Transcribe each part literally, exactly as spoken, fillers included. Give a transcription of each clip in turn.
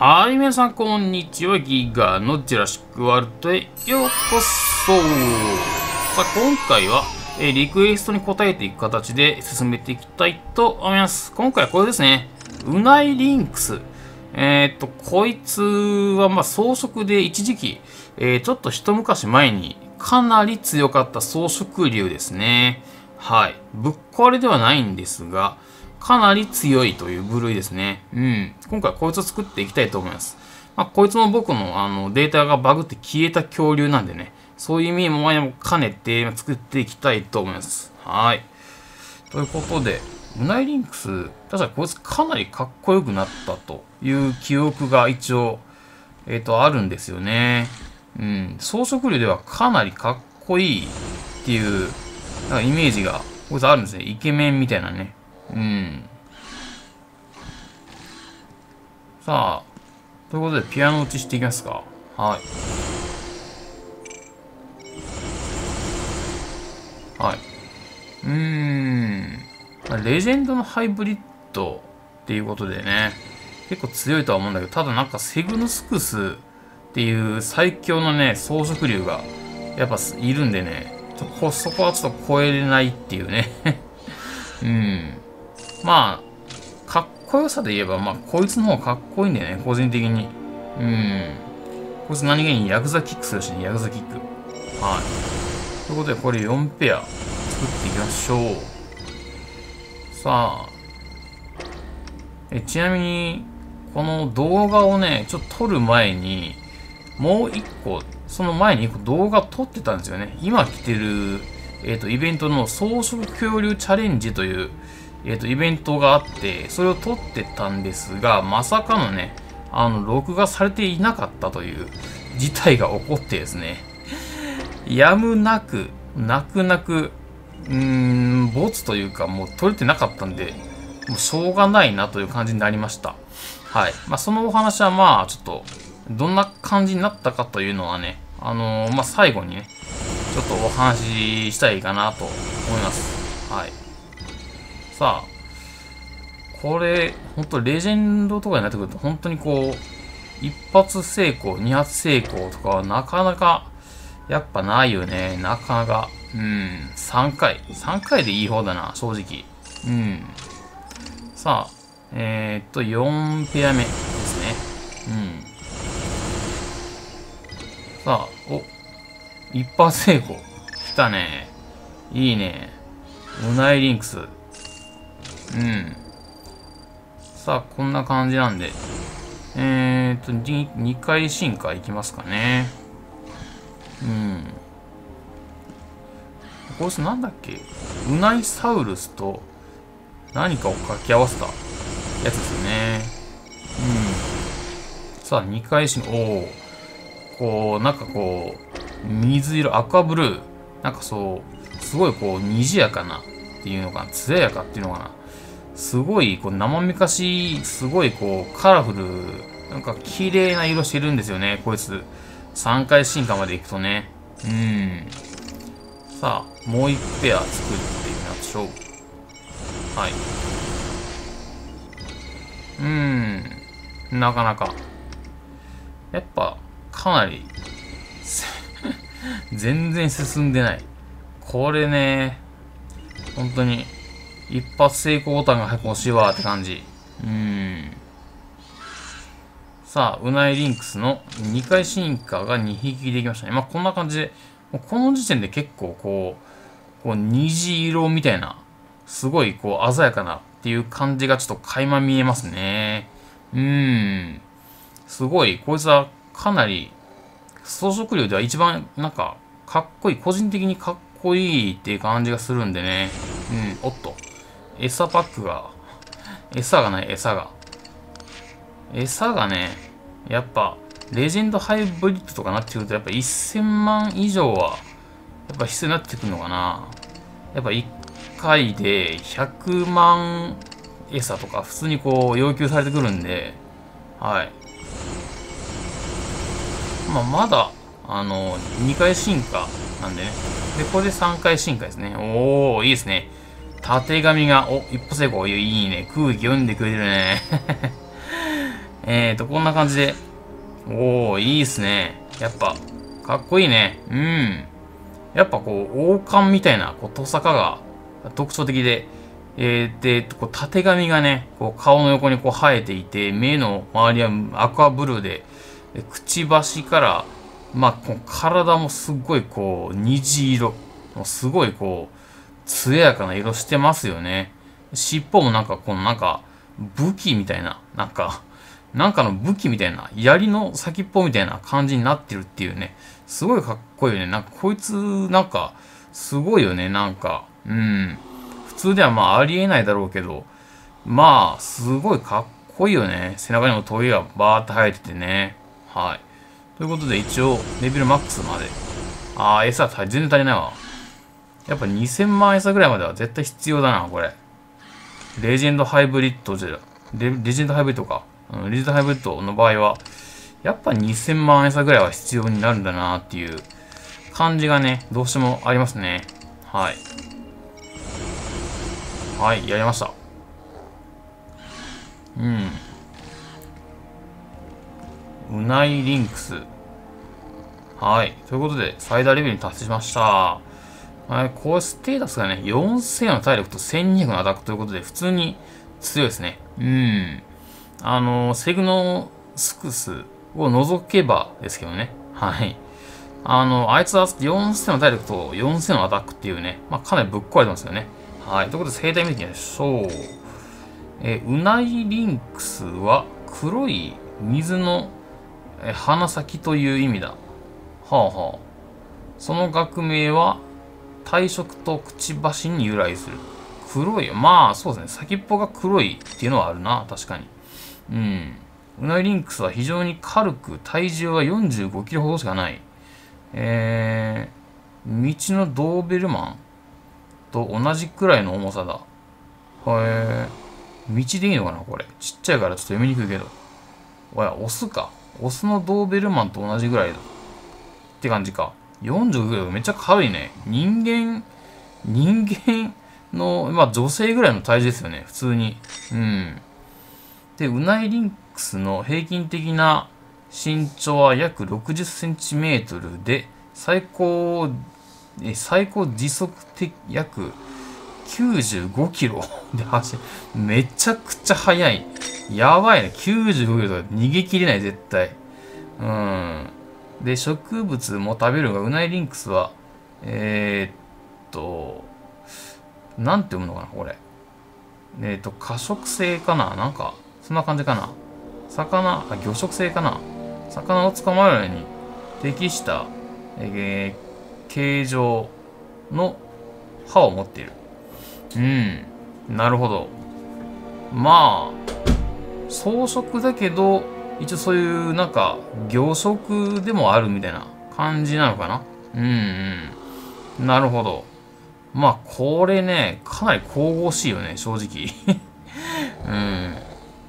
はい、皆さん、こんにちは。ギガのジュラシックワールドへようこそ。さあ、今回は、えー、リクエストに応えていく形で進めていきたいと思います。今回はこれですね。ウナイリンクス。えー、っと、こいつは、まあ、草食で一時期、えー、ちょっと一昔前にかなり強かった草食竜ですね。はい。ぶっ壊れではないんですが、かなり強いという部類ですね。うん。今回こいつを作っていきたいと思います。まあ、こいつも僕の、あのデータがバグって消えた恐竜なんでね、そういう意味も兼ねて作っていきたいと思います。はい。ということで、ウナイリンクス、確かこいつかなりかっこよくなったという記憶が一応、えっと、あるんですよね。うん。草食竜ではかなりかっこいいっていう、なんかイメージが、こいつあるんですね。イケメンみたいなね。うん。さあ、ということでピアノ打ちしていきますか。はい。はい。うーん。レジェンドのハイブリッドっていうことでね、結構強いとは思うんだけど、ただなんかセグヌスクスっていう最強のね、草食竜がやっぱいるんでね、ちょっとそこはちょっと超えれないっていうね。うん。まあ、かっこよさで言えば、まあ、こいつの方がかっこいいんだよね、個人的に。うん。こいつ何気にヤクザキックするしね、ヤクザキック。はい。ということで、これよんペア作っていきましょう。さあ。え、ちなみに、この動画をね、ちょっと撮る前に、もういっこ、その前にいっこ動画撮ってたんですよね。今来てる、えっと、イベントの草食恐竜チャレンジという、えっと、イベントがあって、それを撮ってたんですが、まさかのね、あの、録画されていなかったという事態が起こってですね、やむなく、泣く泣く、うーん、没というか、もう撮れてなかったんで、もうしょうがないなという感じになりました。はい。まあ、そのお話はまあ、ちょっと、どんな感じになったかというのはね、あのー、まあ、最後にね、ちょっとお話ししたいかなと思います。はい。さあ、これ、ほんとレジェンドとかになってくると、本当にこう、一発成功、二発成功とかはなかなか、やっぱないよね。なかなか。うん。さんかい。さんかいでいい方だな、正直。うん。さあ、えー、っと、よんペア目ですね。うん。さあ、お、一発成功。来たね。いいね。ウナイリンクス。うん。さあ、こんな感じなんで。えーっと、にかい進化いきますかね。うん。こいつなんだっけ？ウナイサウルスと何かを掛け合わせたやつですね。うん。さあ、にかい進化。おー。こう、なんかこう、水色、アクアブルー。なんかそう、すごいこう、にじやかなっていうのかな、つややかっていうのかな。すごい、こう、生めかしい、すごいこう、カラフル、なんか綺麗な色してるんですよね、こいつ。さんかい進化まで行くとね。うん。さあ、もういちペア作ってみましょう。はい。うん。なかなか。やっぱ、かなり、全然進んでない。これね、本当に、一発成功ボタンが早く欲しいわって感じ。うーん。さあ、ウナイリンクスのにかい進化がにひきできましたね。まあ、こんな感じで、もうこの時点で結構こう、こう虹色みたいな、すごいこう鮮やかなっていう感じがちょっと垣間見えますね。うーん。すごい、こいつはかなり、草食竜では一番なんかかっこいい、個人的にかっこいいっていう感じがするんでね。うん、おっと。餌パックが、餌がない、餌が。餌がね、やっぱ、レジェンドハイブリッドとかなってくると、やっぱせんまん以上は、やっぱ必要になってくるのかな。やっぱいっかいでひゃくまん餌とか、普通にこう要求されてくるんで、はい。まあ、まだ、あのー、にかい進化なんでね。で、これでさんかい進化ですね。おー、いいですね。たてがみが、お、一歩成功。いいね。空気読んでくれるね。えーと、こんな感じで。おー、いいっすね。やっぱ、かっこいいね。うん。やっぱこう、王冠みたいな、こう、トサカが特徴的で、えー、で、こう、縦髪がね、こう、顔の横にこう生えていて、目の周りはアクアブルーで、でくちばしから、まあ、こう体もすっごいこう、虹色。すごいこう、艶やかな色してますよね。尻尾もなんかこのなんか、武器みたいな、なんか、なんかの武器みたいな、槍の先っぽみたいな感じになってるっていうね。すごいかっこいいよね。なんかこいつ、なんか、すごいよね。なんか、うん。普通ではまあありえないだろうけど、まあ、すごいかっこいいよね。背中にもトゲがバーって生えててね。はい。ということで一応、レベルマックスまで。あー、餌全然足りないわ。やっぱにせんまん餌ぐらいまでは絶対必要だな、これ。レジェンドハイブリッドじゃ、レ、レジェンドハイブリッドか。レジェンドハイブリッドの場合は、やっぱにせんまん餌ぐらいは必要になるんだなっていう感じがね、どうしてもありますね。はい。はい、やりました。うん。うないリンクス。はい。ということで、最大レベルに達しました。はい、こうステータスがね、よんせんの体力とせんにひゃくのアタックということで、普通に強いですね。うん。あの、セグノスクスを除けばですけどね。はい。あの、あいつはよんせんの体力とよんせんのアタックっていうね、まあ、かなりぶっ壊れてますよね。はい。ということで、生態見ていきましょう。え、ウナイリンクスは黒い水のえ鼻先という意味だ。はあはあ。その学名は、体色とくちばしに由来する。黒い。まあ、そうですね。先っぽが黒いっていうのはあるな。確かに。うん。ウナイリンクスは非常に軽く、体重はよんじゅうごキロほどしかない。えー、道のドーベルマンと同じくらいの重さだ。へえー。道でいいのかなこれ。ちっちゃいからちょっと読みにくいけど。おや、オスか。オスのドーベルマンと同じぐらいだ。って感じか。よんじゅうごキロめっちゃ軽いね。人間、人間の、まあ女性ぐらいの体重ですよね。普通に。うん。で、ウナイリンクスの平均的な身長は約ろくじゅっセンチメートルで、最高、え最高時速的約きゅうじゅうごキロで走る。めちゃくちゃ速い。やばいね。きゅうじゅうごキロとか逃げ切れない、絶対。うん。で、植物も食べるが、ウナイリンクスは、えー、っと、なんて読むのかな、これ。えー、っと、過食性かななんか、そんな感じかな魚、あ、魚食性かな魚を捕まえるのに適した、えー、形状の歯を持っている。うん。なるほど。まあ、草食だけど、一応そういう、なんか、魚食でもあるみたいな感じなのかなうんうん。なるほど。まあ、これね、かなり神々しいよね、正直。うん。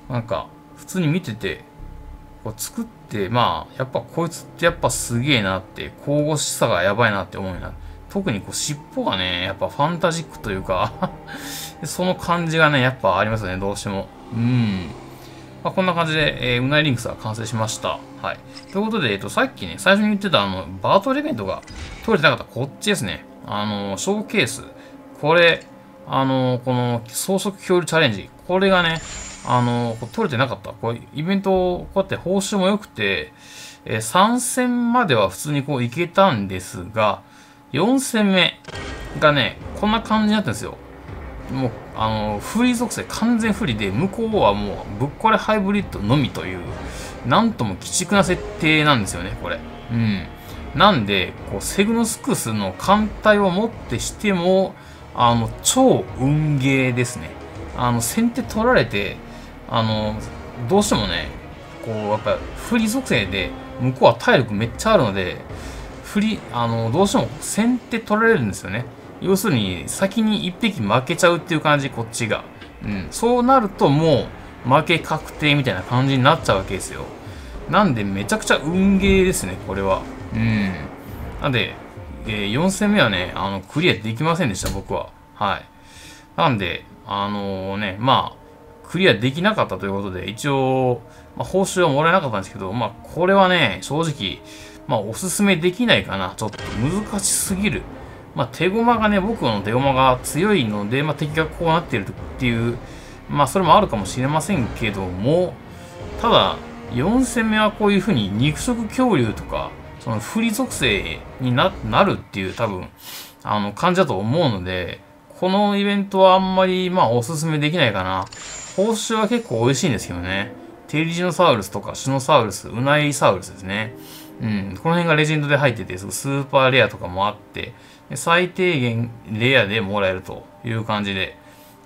なんか、普通に見てて、こう作って、まあ、やっぱこいつってやっぱすげえなって、神々しさがやばいなって思うな。特にこう尻尾がね、やっぱファンタジックというか、その感じがね、やっぱありますよね、どうしても。うん。まあこんな感じで、えー、ウナイリンクスは完成しました。はい。ということで、えっと、さっきね、最初に言ってた、あの、バートルイベントが取れてなかった、こっちですね。あのー、ショーケース。これ、あのー、この、草食恐竜チャレンジ。これがね、あのー、取れてなかった。こう、イベント、こうやって報酬も良くて、えー、さん戦までは普通にこう、いけたんですが、よん戦目がね、こんな感じになったんですよ。もう、あの、フリー属性、完全不利で、向こうはもう、ぶっ壊れハイブリッドのみという、なんとも鬼畜な設定なんですよね、これ。うん。なんで、こう、セグノスクスの艦隊をもってしても、あの、超運ゲーですね。あの、先手取られて、あの、どうしてもね、こう、やっぱ、不利属性で、向こうは体力めっちゃあるので、不利、あの、どうしても先手取られるんですよね。要するに、先に一匹負けちゃうっていう感じ、こっちが。うん。そうなると、もう、負け確定みたいな感じになっちゃうわけですよ。なんで、めちゃくちゃ運ゲーですね、これは。うん。なんで、えー、よん戦目はね、あの、クリアできませんでした、僕は。はい。なんで、あのー、ね、まあ、クリアできなかったということで、一応、まあ、報酬はもらえなかったんですけど、まあ、これはね、正直、まあ、おすすめできないかな。ちょっと難しすぎる。まあ、手駒がね、僕の手駒が強いので、まあ、敵がこうなっているっていう、まあ、それもあるかもしれませんけども、ただ、よん戦目はこういう風に肉食恐竜とか、その不利属性に な, なるっていう多分、あの、感じだと思うので、このイベントはあんまり、まあ、おすすめできないかな。報酬は結構美味しいんですけどね。テリジノサウルスとかシュノサウルス、ウナイサウルスですね。うん。この辺がレジェンドで入ってて、スーパーレアとかもあって、最低限レアでもらえるという感じで。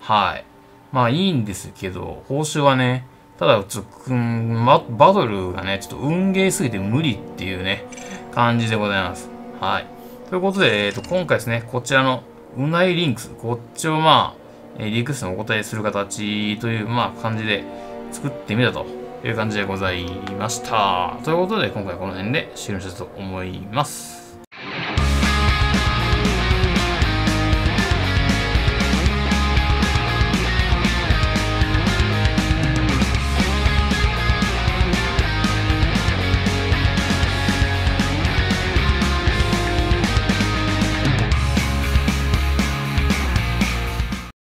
はい。まあいいんですけど、報酬はね、ただ、ちょっと、うん、バトルがね、ちょっと運ゲーすぎて無理っていうね、感じでございます。はい。ということで、えっと、今回ですね、こちらのウナイリンクス、こっちをまあ、リクエストにお答えする形という、まあ、感じで作ってみたという感じでございました。ということで、今回この辺で終了したいと思います。